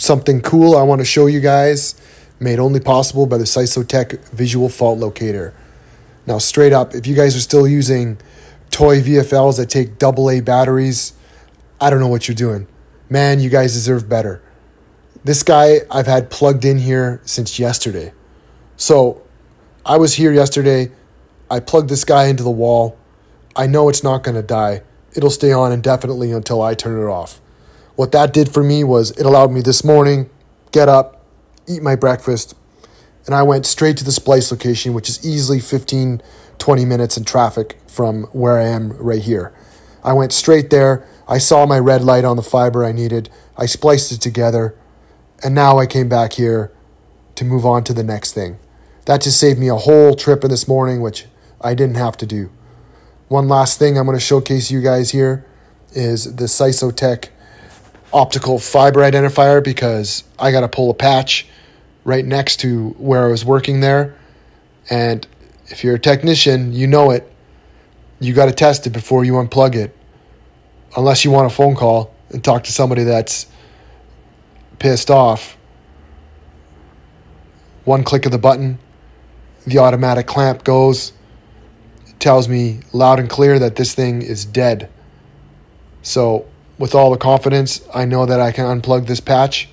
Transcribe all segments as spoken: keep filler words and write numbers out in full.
something cool I want to show you guys, made only possible by the SYSOTEK Visual Fault Locator. Now, straight up, if you guys are still using toy V F Ls that take double A batteries, I don't know what you're doing. Man, you guys deserve better. This guy I've had plugged in here since yesterday. So I was here yesterday. I plugged this guy into the wall. I know it's not going to die. It'll stay on indefinitely until I turn it off. What that did for me was it allowed me this morning, get up, eat my breakfast, and I went straight to the splice location, which is easily fifteen, twenty minutes in traffic from where I am right here. I went straight there. I saw my red light on the fiber I needed. I spliced it together, and now I came back here to move on to the next thing. That just saved me a whole trip in this morning, which I didn't have to do. One last thing I'm going to showcase you guys here is the SYSOTEK optical fiber identifier, because I got to pull a patch right next to where I was working there. And if you're a technician, you know it. You got to test it before you unplug it. Unless you want a phone call and talk to somebody that's pissed off. One click of the button, the automatic clamp goes. It tells me loud and clear that this thing is dead. So with all the confidence, I know that I can unplug this patch.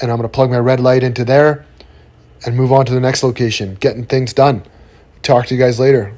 And I'm going to plug my red light into there and move on to the next location, getting things done. Talk to you guys later.